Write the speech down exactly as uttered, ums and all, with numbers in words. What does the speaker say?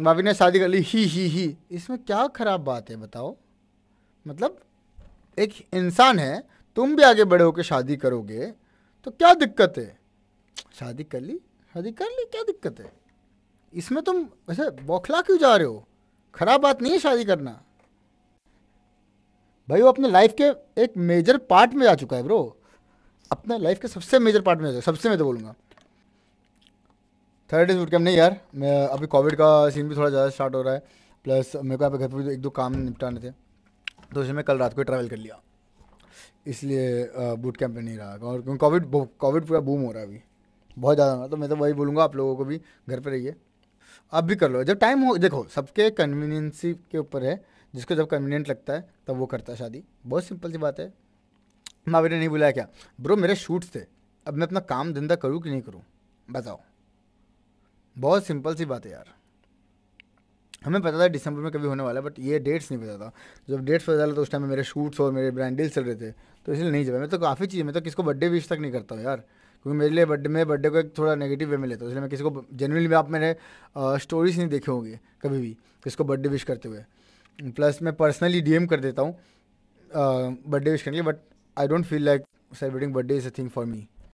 मावी ने शादी कर ली, ही ही ही। इसमें क्या खराब बात है बताओ? मतलब एक इंसान है, तुम भी आगे बड़े होकर शादी करोगे तो क्या दिक्कत है? शादी कर ली, शादी कर ली, क्या दिक्कत है इसमें? तुम वैसे बौखला क्यों जा रहे हो? खराब बात नहीं है शादी करना भाई। वो अपने लाइफ के एक मेजर पार्ट में जा चुका है ब्रो, अपने लाइफ के सबसे मेजर पार्ट में जा चुका है, सबसे मैं तो बोलूँगा। थर्ड डेज उठ के हम नहीं यार, मैं अभी कोविड का सीन भी थोड़ा ज़्यादा स्टार्ट हो रहा है, प्लस मेरे को यहाँ पे घर पर भी एक दो काम निपटाने थे, तो इसलिए मैं कल रात को ट्रैवल कर लिया, इसलिए बूट कैंप में नहीं रहा। और क्योंकि कोविड कोविड पूरा बूम हो रहा है अभी, बहुत ज़्यादा हो रहा, तो मैं तो वही बोलूँगा आप लोगों को भी घर पर रहिए, आप भी कर लो जब टाइम हो। देखो सबके कन्वीनियंसी के ऊपर है, जिसको जब कन्वीनियंट लगता है तब वो करता है शादी, बहुत सिंपल सी बात है। मावी ने नहीं बुलाया क्या ब्रो? मेरे शूट्स थे, अब मैं अपना काम धंधा करूँ कि नहीं करूँ बताओ? बहुत सिंपल सी बात है यार। हमें पता था दिसंबर में कभी होने वाला है, बट ये डेट्स नहीं पता था। जब डेट्स पता चला तो उस टाइम में मेरे शूट्स और मेरे ब्रांड डील्स चल रहे थे, तो इसलिए नहीं जब मैं तो काफ़ी चीज़ मैं तो किसको बर्थडे विश तक नहीं करता हूँ यार, क्योंकि मेरे लिए बर्थडे में बर्थडे को एक थोड़ा नेगेटिव वे में लेता हूँ, इसलिए मैं किसी को जेन्युइनली, आप मेरे स्टोरीज नहीं देखे होंगे कभी भी किसको बर्थडे विश करते हुए। प्लस मैं पर्सनली डीएम कर देता हूँ बर्थडे विश करने के, but I don't feel like celebrating birthday is a thing for me.